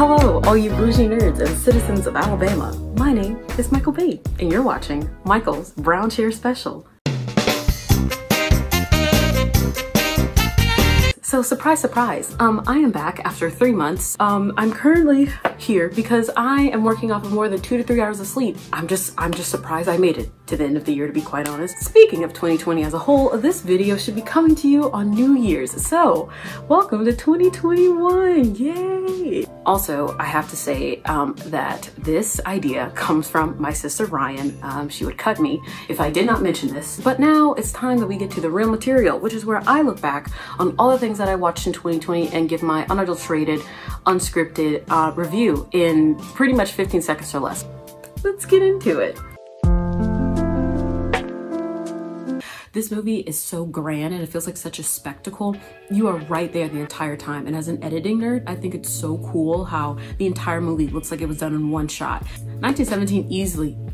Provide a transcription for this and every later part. Hello, all you bougie nerds and citizens of Alabama. My name is Michael B., and you're watching Michael's Brown Chair Special. So surprise, surprise, I am back after 3 months. I'm currently here because I am working off of more than 2 to 3 hours of sleep. I'm just surprised I made it to the end of the year, to be quite honest. Speaking of 2020 as a whole, this video should be coming to you on New Year's. So welcome to 2021, yay! Also, I have to say that this idea comes from my sister Ryan. She would cut me if I did not mention this, but now it's time that we get to the real material, which is where I look back on all the things that I watched in 2020 and give my unadulterated, unscripted review in pretty much 15 seconds or less. Let's get into it. This movie is so grand and it feels like such a spectacle. You are right there the entire time. And as an editing nerd, I think it's so cool how the entire movie looks like it was done in one shot. 1917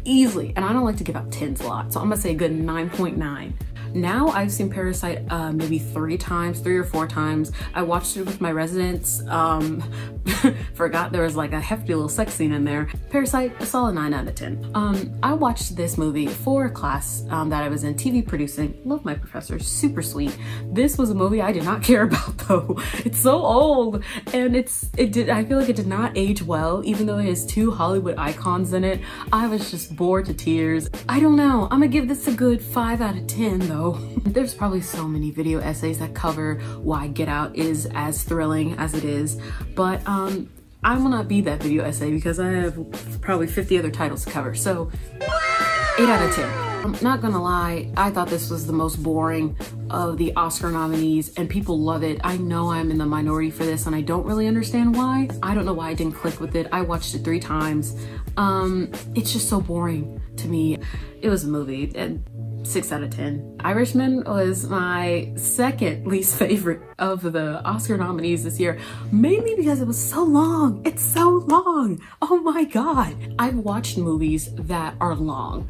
easily, and I don't like to give out 10s a lot, so I'm gonna say a good 9.9. Now I've seen Parasite maybe three or four times. I watched it with my residents, forgot there was like a hefty little sex scene in there. Parasite, a solid 9 out of 10. I watched this movie for a class that I was in, TV producing. Love my professor, super sweet. This was a movie I did not care about though. It's so old and I feel like it did not age well, even though it has two Hollywood icons in it. I was just bored to tears. I don't know, I'm gonna give this a good 5 out of 10 though. There's probably so many video essays that cover why Get Out is as thrilling as it is, but I will not be that video essay because I have probably 50 other titles to cover, so 8 out of 10. I'm not gonna lie, I thought this was the most boring of the Oscar nominees and people love it. I know I'm in the minority for this and I don't really understand why. I don't know why I didn't click with it. I watched it 3 times. It's just so boring to me. It was a movie and 6 out of 10. Irishman was my second least favorite of the Oscar nominees this year, mainly because it was so long. It's so long. Oh my God. I've watched movies that are long,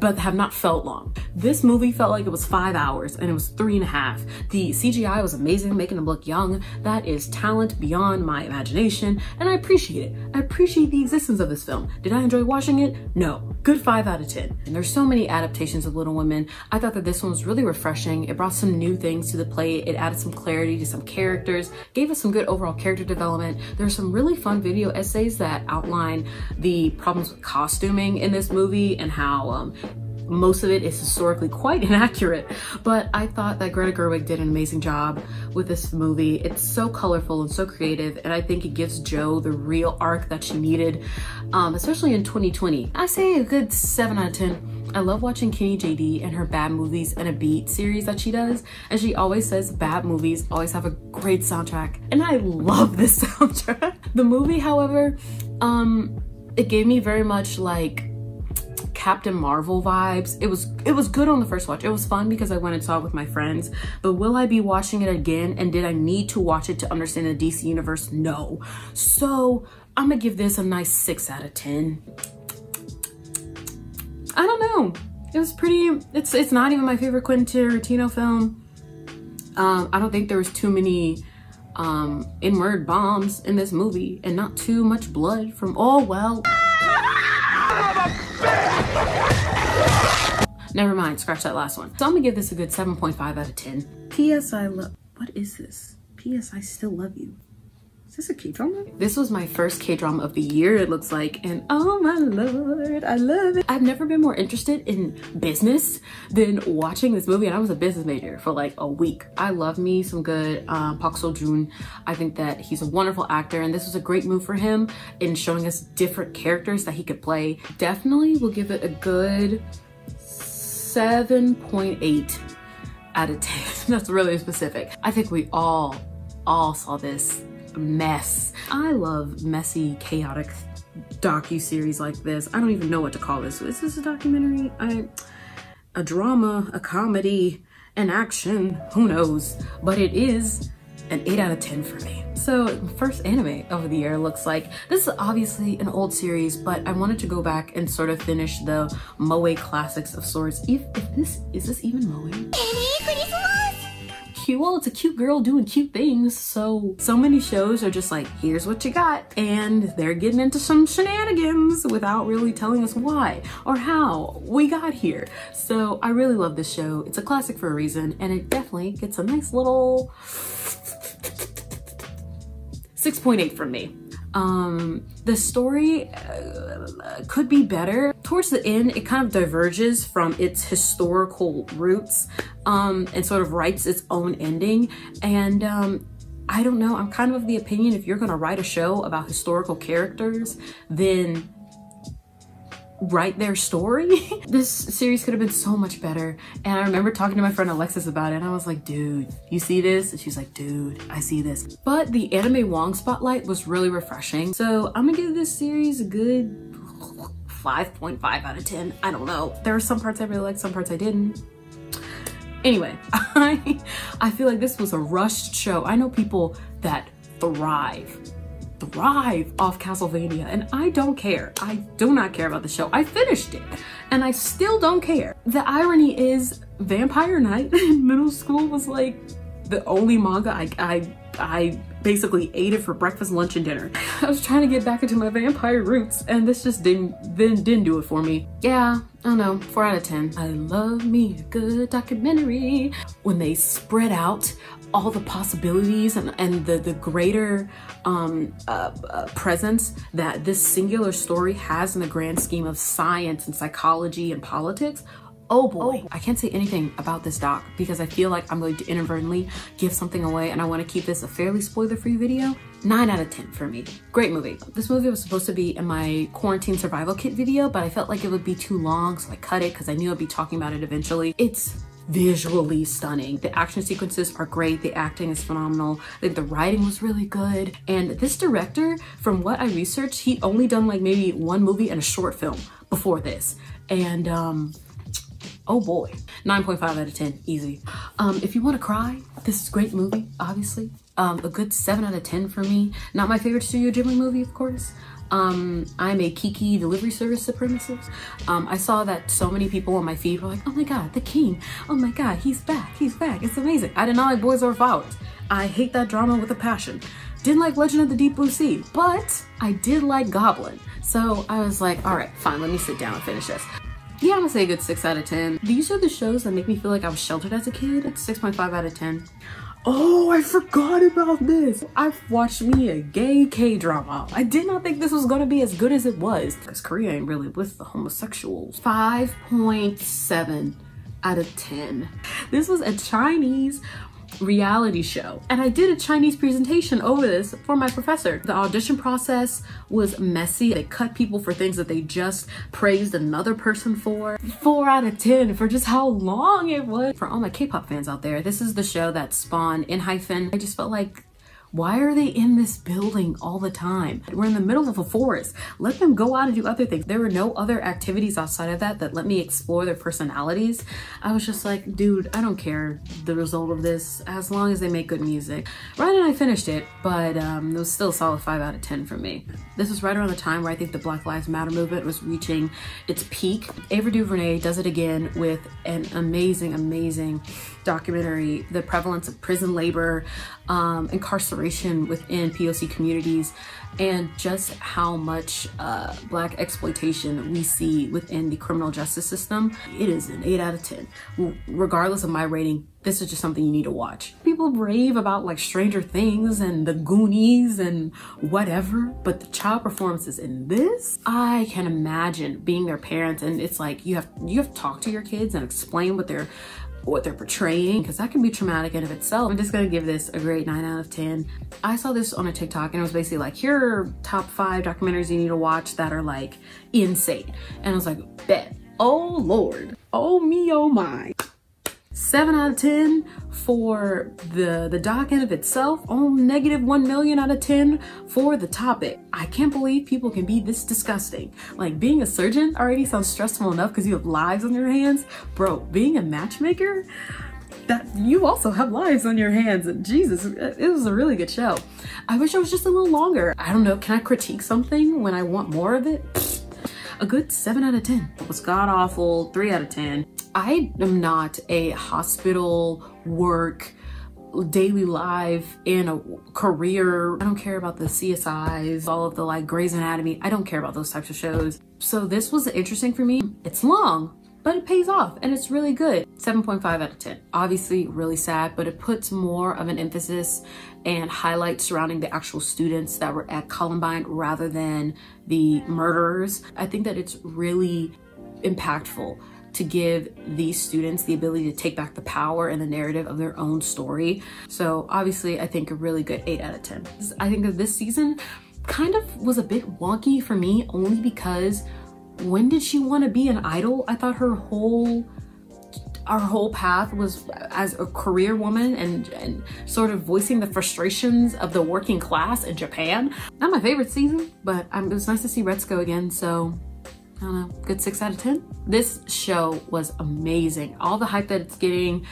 but have not felt long. This movie felt like it was 5 hours and it was 3.5. The CGI was amazing, making them look young. That is talent beyond my imagination and I appreciate it. I appreciate the existence of this film. Did I enjoy watching it? No. Good 5 out of 10. And there's so many adaptations of Little Women. I thought that this one was really refreshing. It brought some new things to the plate. It added some clarity to some characters, gave us some good overall character development. There's some really fun video essays that outline the problems with costuming in this movie and how most of it is historically quite inaccurate, but I thought that Greta Gerwig did an amazing job with this movie. It's so colorful and so creative, and I think it gives Jo the real arc that she needed, especially in 2020. I say a good 7 out of 10. I love watching Kenny JD and her Bad Movies and a Beat series that she does, and she always says bad movies always have a great soundtrack, and I love this soundtrack. The movie, however, it gave me very much like Captain Marvel vibes. It was good on the first watch. It was fun because I went and saw it with my friends, but will I be watching it again? And did I need to watch it to understand the DC universe? No. So I'm gonna give this a nice 6 out of 10. I don't know. It was pretty, it's not even my favorite Quentin Tarantino film. I don't think there was too many N-word bombs in this movie and not too much blood from, oh well. Never mind, scratch that last one. So I'm gonna give this a good 7.5 out of 10. P.S. I love, what is this? P.S. I Still Love You. Is this a K-drama? This was my first K-drama of the year, it looks like, and oh my Lord, I love it. I've never been more interested in business than watching this movie, and I was a business major for like a week. I love me some good Park Seo Joon. I think that he's a wonderful actor, and this was a great move for him in showing us different characters that he could play. Definitely will give it a good 7.8 out of 10. That's really specific. I think we all saw this mess. I love messy, chaotic docu-series like this. I don't even know what to call this. Is this a documentary? A drama, a comedy, an action, who knows? But it is an 8 out of 10 for me. So first anime of the year looks like. This is obviously an old series, but I wanted to go back and sort of finish the moe classics of sorts. If this, is this even moe? cute. Well, it's a cute girl doing cute things. So many shows are just like, here's what you got. And they're getting into some shenanigans without really telling us why or how we got here. So I really love this show. It's a classic for a reason, and it definitely gets a nice little 6.8 from me. The story could be better. Towards the end, it kind of diverges from its historical roots and sort of writes its own ending. And I don't know, I'm kind of the opinion if you're gonna write a show about historical characters, then write their story. This series could have been so much better. And I remember talking to my friend Alexis about it, and I was like, dude, you see this? And she's like, dude, I see this. But the anime Wong spotlight was really refreshing. So I'm gonna give this series a good 5.5 out of 10. I don't know. There were some parts I really liked, some parts I didn't. Anyway, I feel like this was a rushed show. I know people that thrive off Castlevania, and I don't care. I do not care about the show. I finished it and I still don't care. The irony is Vampire Night in middle school was like the only manga I basically ate it for breakfast, lunch, and dinner. I was trying to get back into my vampire roots, and this just didn't do it for me. Yeah, I don't know, 4 out of 10. I love me a good documentary. When they spread out all the possibilities and the greater presence that this singular story has in the grand scheme of science and psychology and politics, oh boy. I can't say anything about this doc because I feel like I'm going to inadvertently give something away, and I want to keep this a fairly spoiler-free video. 9 out of 10 for me. Great movie. This movie was supposed to be in my quarantine survival kit video, but I felt like it would be too long, so I cut it because I knew I'd be talking about it eventually. It's visually stunning. The action sequences are great. The acting is phenomenal. I think the writing was really good. And this director, from what I researched, he'd only done like maybe one movie and a short film before this. And oh boy, 9.5 out of 10, easy. If you want to cry, this is a great movie, obviously. A good 7 out of 10 for me. Not my favorite Studio Ghibli movie, of course. I'm a Kiki delivery service supremacist. I saw that so many people on my feed were like, oh my God, the king. Oh my God, he's back, he's back. It's amazing. I did not like Boys Over Flowers. I hate that drama with a passion. Didn't like Legend of the Deep Blue Sea, but I did like Goblin. So I was like, all right, fine, let me sit down and finish this. Yeah, I'm gonna say a good 6 out of 10. These are the shows that make me feel like I was sheltered as a kid. It's 6.5 out of 10. Oh, I forgot about this. I've watched me a gay K-drama. I did not think this was gonna be as good as it was. Because Korea ain't really with the homosexuals. 5.7 out of 10. This was a Chinese reality show, and I did a Chinese presentation over this for my professor. The audition process was messy. They cut people for things that they just praised another person for. 4 out of 10 for just how long it was. For all my K-pop fans out there, this is the show that spawned Enhypen. I just felt like, why are they in this building all the time? We're in the middle of a forest. Let them go out and do other things. There were no other activities outside of that let me explore their personalities. I was just like, dude, I don't care the result of this as long as they make good music. Ryan and I finished it, but it was still a solid 5 out of 10 for me. This was right around the time where I think the Black Lives Matter movement was reaching its peak. Ava DuVernay does it again with an amazing, amazing documentary. The prevalence of prison labor, incarceration within POC communities, and just how much black exploitation we see within the criminal justice system. It is an 8 out of 10. Regardless of my rating, this is just something you need to watch. People rave about like Stranger Things and The Goonies and whatever, but the child performances in this, I can imagine being their parents, and it's like you have to talk to your kids and explain what they're portraying, because that can be traumatic in of itself. I'm just gonna give this a great 9 out of 10. I saw this on a TikTok, and it was basically like, here are top 5 documentaries you need to watch that are like insane. And I was like, bet. Oh Lord, oh me, oh my. 7 out of 10 for the doc in of itself. Oh, negative 1,000,000 out of 10 for the topic. I can't believe people can be this disgusting. Like, being a surgeon already sounds stressful enough because you have lives on your hands. Bro, being a matchmaker, that you also have lives on your hands. Jesus, it was a really good show. I wish it was just a little longer. I don't know, can I critique something when I want more of it? Pfft. A good 7 out of 10. It was god awful. 3 out of 10. I am not a hospital work daily life and a career. I don't care about the CSIs, all of the like Grey's Anatomy. I don't care about those types of shows. So this was interesting for me. It's long, but it pays off and it's really good. 7.5 out of 10. Obviously really sad, but it puts more of an emphasis and highlights surrounding the actual students that were at Columbine rather than the murderers. I think that it's really impactful to give these students the ability to take back the power and the narrative of their own story. So obviously I think a really good 8 out of 10. I think that this season kind of was a bit wonky for me only because when did she want to be an idol? I thought our whole path was as a career woman and sort of voicing the frustrations of the working class in Japan. Not my favorite season, but it was nice to see Retsuko again, so I don't know, good 6 out of 10. This show was amazing. All the hype that it's getting,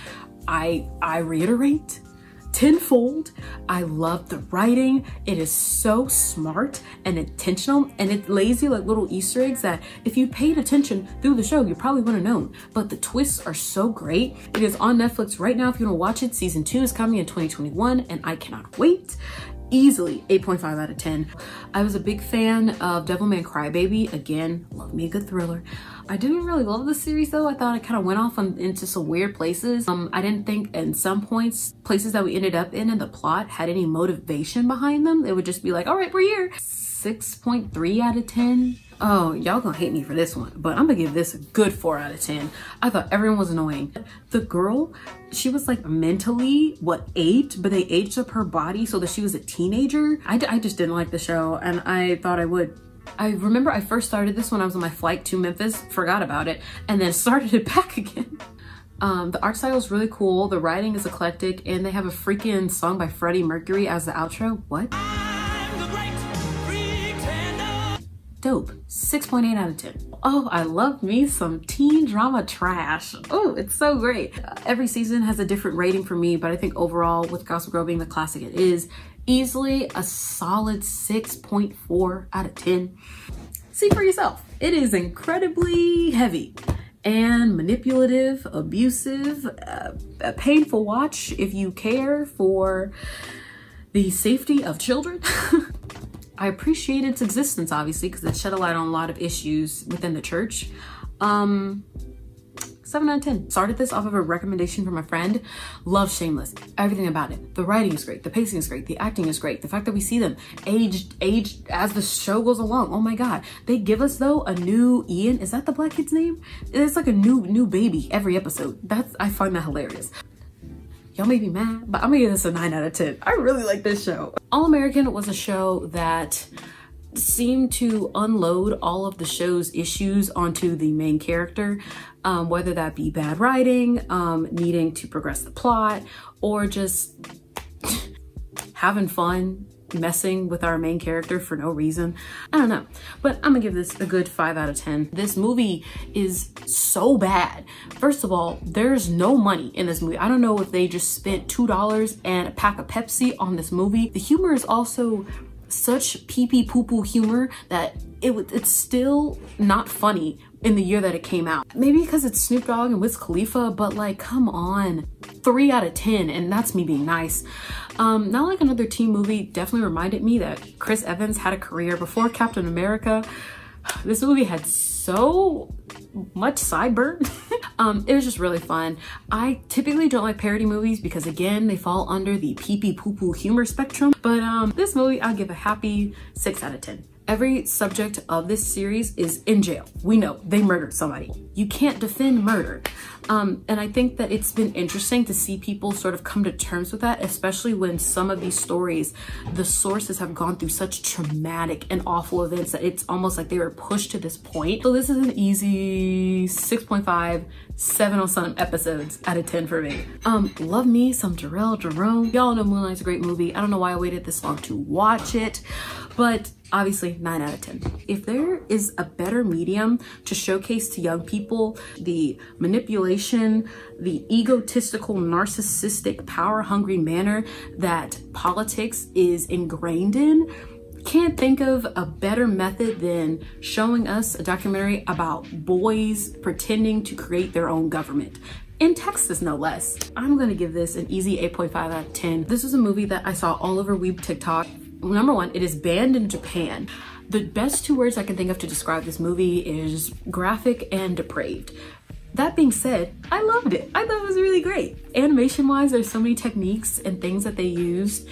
I reiterate tenfold. I love the writing. It is so smart and intentional, and it lays you like little Easter eggs that if you paid attention through the show, you probably would have known, but the twists are so great. It is on Netflix right now if you want to watch it. Season 2 is coming in 2021 and I cannot wait. Easily 8.5 out of 10. I was a big fan of Devilman Crybaby. Again, love me a good thriller. I didn't really love this series though. I thought it kind of went off into some weird places. I didn't think in some points, places that we ended up in the plot had any motivation behind them. It would just be like, all right, we're here. 6.3 out of 10. Oh, y'all gonna hate me for this one, but I'm gonna give this a good 4 out of 10. I thought everyone was annoying. The girl, she was like mentally, what, aged, but they aged up her body so that she was a teenager. I just didn't like the show and I thought I would. I remember I first started this when I was on my flight to Memphis, forgot about it, and then started it back again. The art style is really cool, the writing is eclectic, and they have a freaking song by Freddie Mercury as the outro. What? Dope. 6.8 out of 10. Oh, I love me some teen drama trash. Oh, it's so great. Every season has a different rating for me, but I think overall with Gossip Girl being the classic it is, easily a solid 6.4 out of 10. See for yourself. It is incredibly heavy and manipulative, abusive, a painful watch if you care for the safety of children. I appreciate its existence, obviously, because it shed a light on a lot of issues within the church. 7 out of 10. Started this off of a recommendation from a friend. Love Shameless. Everything about it. The writing is great. The pacing is great. The acting is great. The fact that we see them aged as the show goes along. Oh my God. They give us, though, a new Ian. Is that the black kid's name? It's like a new baby every episode. I find that hilarious. Y'all may be mad, but I'm gonna give this a 9 out of 10. I really like this show. All American was a show that seemed to unload all of the show's issues onto the main character, whether that be bad writing, needing to progress the plot, or just having fun messing with our main character for no reason. I don't know, but I'm gonna give this a good 5 out of 10. This movie is so bad. First of all, there's no money in this movie. I don't know if they just spent $2 and a pack of Pepsi on this movie. The humor is also such pee-pee-poo-poo humor that it's still not funny in the year that it came out. Maybe because it's Snoop Dogg and Wiz Khalifa, but like, come on. 3 out of 10, and that's me being nice. Not like another teen movie, definitely reminded me that Chris Evans had a career before Captain America. This movie had so much sideburn. It was just really fun. I typically don't like parody movies because again, they fall under the pee-pee-poo-poo humor spectrum. But this movie, I'll give a happy 6 out of 10. Every subject of this series is in jail. We know they murdered somebody. You can't defend murder. And I think that it's been interesting to see people sort of come to terms with that, especially when some of these stories, the sources have gone through such traumatic and awful events that it's almost like they were pushed to this point. So this is an easy 6.5, 7 on some episodes out of 10 for me. Love me some Jarell Jerome. Y'all know Moonlight's a great movie. I don't know why I waited this long to watch it, but obviously 9 out of 10. If there is a better medium to showcase to young people the manipulation, the egotistical, narcissistic, power-hungry manner that politics is ingrained in, can't think of a better method than showing us a documentary about boys pretending to create their own government. in Texas no less. I'm gonna give this an easy 8.5 out of 10. This was a movie that I saw all over Weeb TikTok. Number one, it is banned in Japan. The best two words I can think of to describe this movie is graphic and depraved. That being said, I loved it. I thought it was really great. Animation-wise, there's so many techniques and things that they used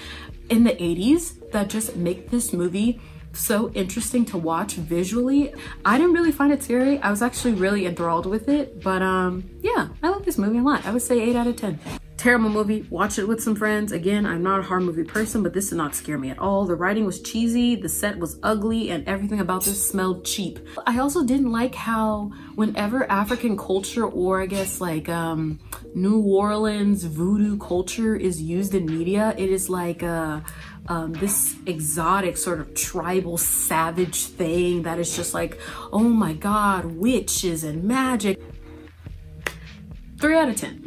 in the 80s that just make this movie so interesting to watch visually. I didn't really find it scary. I was actually really enthralled with it, but yeah, I love this movie a lot. I would say 8 out of 10. Terrible movie, watch it with some friends. Again, I'm not a horror movie person, but this did not scare me at all. The writing was cheesy, the set was ugly, and everything about this smelled cheap. I also didn't like how whenever African culture, or I guess like New Orleans voodoo culture is used in media, it is like this exotic sort of tribal savage thing that is just like, oh my God, witches and magic. 3 out of 10.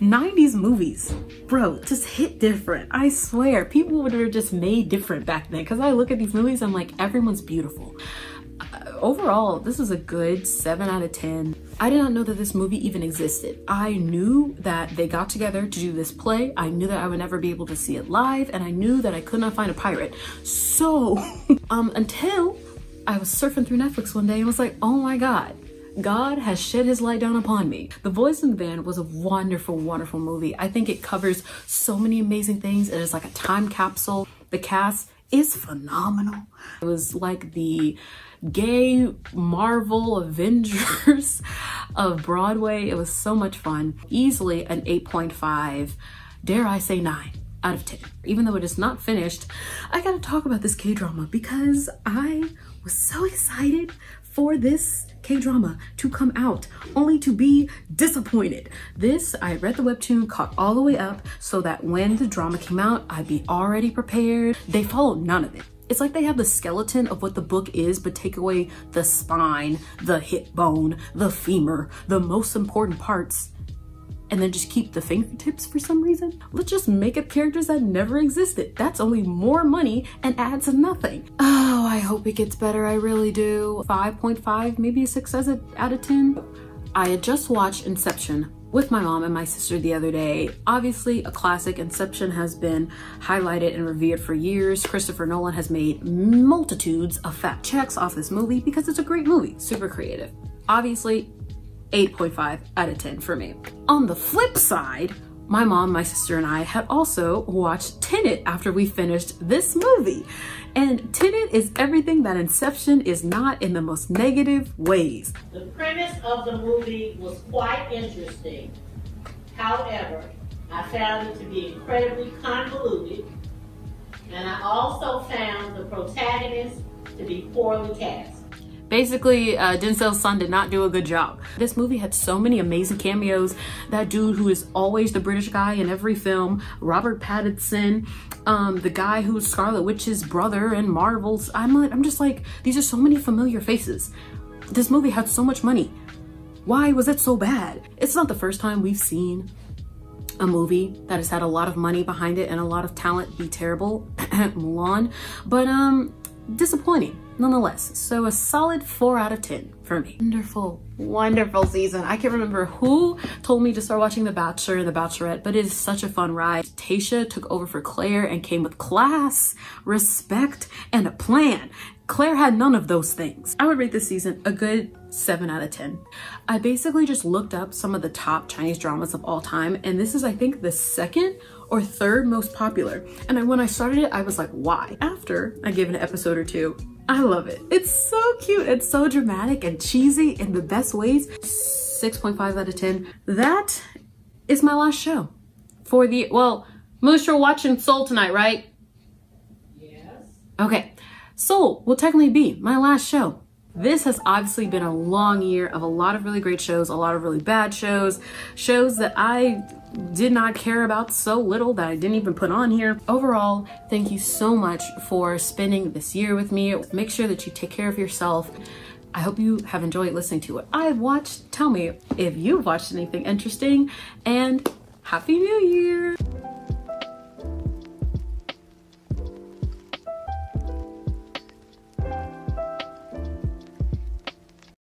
90s movies, bro, just hit different. I swear, people would have just made different back then, because I look at these movies, I'm like, everyone's beautiful. Overall, this is a good 7 out of 10. I did not know that this movie even existed. I knew that they got together to do this play. I knew that I would never be able to see it live, and I knew that I could not find a pirate. So, until I was surfing through Netflix one day and was like, oh my God, God has shed his light down upon me. The Voice in the Band was a wonderful, wonderful movie. I think it covers so many amazing things. It is like a time capsule. The cast is phenomenal. It was like the gay Marvel Avengers of Broadway. It was so much fun. Easily an 8.5, dare I say 9 out of 10. Even though it is not finished, I gotta talk about this K-drama because I was so excited for this K-drama to come out, only to be disappointed. This, I read the webtoon, caught all the way up so that when the drama came out, I'd be already prepared. They followed none of it. It's like they have the skeleton of what the book is, but take away the spine, the hip bone, the femur, the most important parts, and then just keep the fingertips for some reason. Let's just make up characters that never existed. That's only more money and adds nothing. Oh, I hope it gets better, I really do. 5.5, maybe a 6 out of 10. I had just watched Inception with my mom and my sister the other day. Obviously a classic. Inception has been highlighted and revered for years. Christopher Nolan has made multitudes of fact checks off this movie because it's a great movie, super creative. Obviously, 8.5 out of 10 for me. On the flip side, my mom, my sister, and I had also watched Tenet after we finished this movie. And Tenet is everything that Inception is not, in the most negative ways. The premise of the movie was quite interesting. However, I found it to be incredibly convoluted, and I also found the protagonist to be poorly cast. Basically, Denzel's son did not do a good job. This movie had so many amazing cameos. That dude who is always the British guy in every film, Robert Pattinson, the guy who's Scarlet Witch's brother and Marvel's. I'm just like, these are so many familiar faces. This movie had so much money. Why was it so bad? It's not the first time we've seen a movie that has had a lot of money behind it and a lot of talent be terrible, Mulan, but disappointing nonetheless. So a solid 4 out of 10 for me. Wonderful, wonderful season. I can't remember who told me to start watching The Bachelor and The Bachelorette, but it is such a fun ride. Tayshia took over for Claire and came with class, respect, and a plan. Claire had none of those things. I would rate this season a good 7 out of 10. I basically just looked up some of the top Chinese dramas of all time, and this is, I think, the second or third most popular. And when I started it, I was like, why? After I gave it an episode or two, I love it. It's so cute. It's so dramatic and cheesy in the best ways. 6.5 out of 10. That is my last show for the, well, Moose, you're watching Soul tonight, right? Yes. Okay. Soul will technically be my last show. This has obviously been a long year of a lot of really great shows, a lot of really bad shows, shows that I did not care about so little that I didn't even put on here. Overall, thank you so much for spending this year with me. Make sure that you take care of yourself. I hope you have enjoyed listening to what I've watched. Tell me if you've watched anything interesting, and Happy New Year!